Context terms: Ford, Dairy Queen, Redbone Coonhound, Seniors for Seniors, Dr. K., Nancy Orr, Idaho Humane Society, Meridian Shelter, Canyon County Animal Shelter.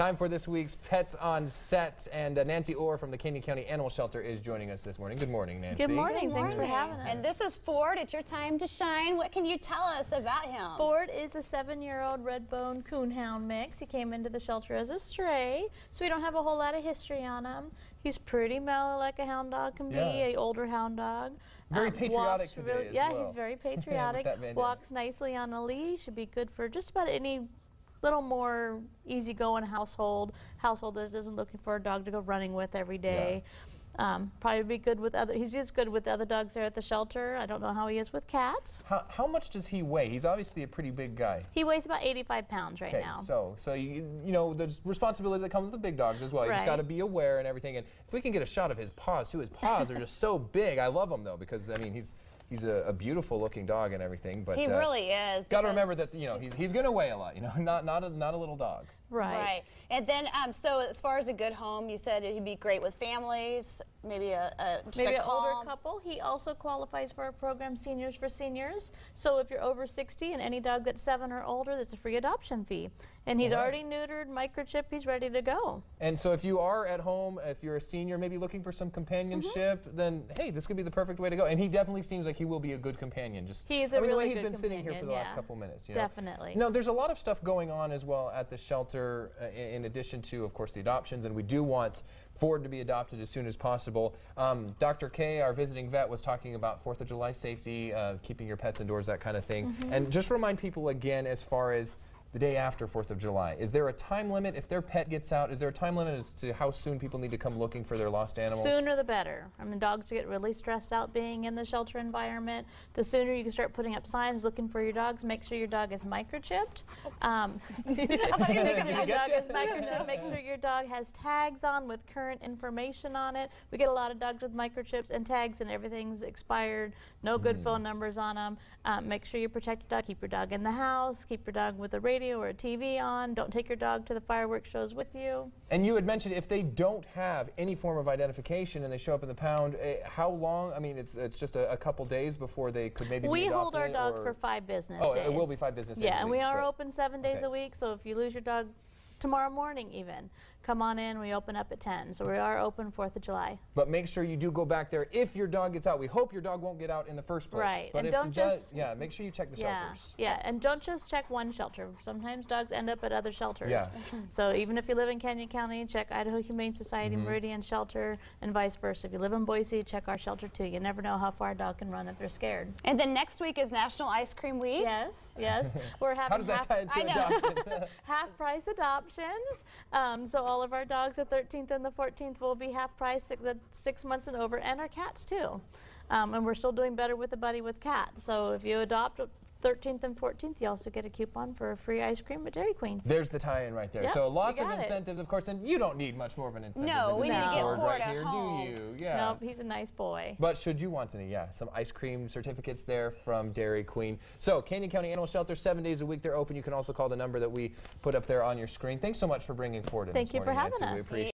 Time for this week's Pets on Set, and Nancy Orr from the Canyon County Animal Shelter is joining us this morning. Good morning, Nancy. Good morning. Thanks for having us. And this is Ford. It's your time to shine. What can you tell us about him? Ford is a 7-year-old Redbone Coonhound mix. He came into the shelter as a stray, so we don't have a whole lot of history on him. He's pretty mellow, like a hound dog can be, an older hound dog. Very patriotic today as well. He's very patriotic. Walks nicely on a leash. Should be good for just about any little more easygoing household that isn't looking for a dog to go running with every day. Yeah. Probably be good with other. He's just good with the other dogs there at the shelter. I don't know how he is with cats. How much does he weigh? He's obviously a pretty big guy. He weighs about 85 pounds right now. So you know, there's responsibility that comes with the big dogs as well. You just got to be aware and everything. And if we can get a shot of his paws too, his paws are just so big. I love him though, because I mean he's a beautiful looking dog and everything, but he really is. Got to remember that, you know, he's going to weigh a lot, you know, not a little dog. Right. And then so as far as a good home, you said he'd be great with families, maybe an older couple. He also qualifies for a program, Seniors for Seniors. So if you're over 60 and any dog that's 7 or older, there's a free adoption fee. And he's already neutered, microchipped, he's ready to go. And so if you are at home, if you're a senior, maybe looking for some companionship, then hey, this could be the perfect way to go. And he definitely seems like he will be a good companion. Just I mean, the way he's been sitting here for the last couple minutes. You know? Definitely. No, there's a lot of stuff going on as well at the shelter, in addition to, of course, the adoptions. And we do want Ford to be adopted as soon as possible. Dr. K., our visiting vet, was talking about 4th of July safety, keeping your pets indoors, that kind of thing. And just remind people again, as far as the day after 4th of July. Is there a time limit if their pet gets out? Is there a time limit as to how soon people need to come looking for their lost animals? Sooner the better. I mean, dogs get really stressed out being in the shelter environment. The sooner you can start putting up signs looking for your dogs. Make sure your dog is microchipped. Make sure your dog has tags on with current information on it. We get a lot of dogs with microchips and tags, and everything's expired. No good phone numbers on them. Make sure you protect your dog. Keep your dog in the house. Keep your dog with a radio or a TV on. Don't take your dog to the fireworks shows with you. And you had mentioned if they don't have any form of identification and they show up in the pound, how long? I mean, it's just a couple days before they could maybe be adopted. We hold our dog for 5 business days. Oh, it will be 5 business days. Yeah, and we are open 7 days a week, so if you lose your dog tomorrow morning even, come on in. We open up at 10, so we are open 4th of July. But make sure you do go back there if your dog gets out. We hope your dog won't get out in the first place. Right, but if it does, make sure you check the shelters. Yeah, and don't just check one shelter. Sometimes dogs end up at other shelters. Yeah. So even if you live in Canyon County, check Idaho Humane Society, Meridian Shelter, and vice versa. If you live in Boise, check our shelter too. You never know how far a dog can run if they're scared. And then next week is National Ice Cream Week. Yes. We're having half price adoptions. So all of our dogs, the 13th and the 14th, will be half price, the 6 months and over, and our cats too. And we're still doing better with a buddy with cats. So if you adopt 13th and 14th, you also get a coupon for a free ice cream at Dairy Queen. There's the tie-in right there. Yep, so lots of incentives, of course, and you don't need much more of an incentive. No, we need to get Ford right here, do you? Yeah. Nope, he's a nice boy. But should you want any, some ice cream certificates there from Dairy Queen. So Canyon County Animal Shelter, 7 days a week, they're open. You can also call the number that we put up there on your screen. Thanks so much for bringing Ford in this morning, Nancy. Thank you for having us. We appreciate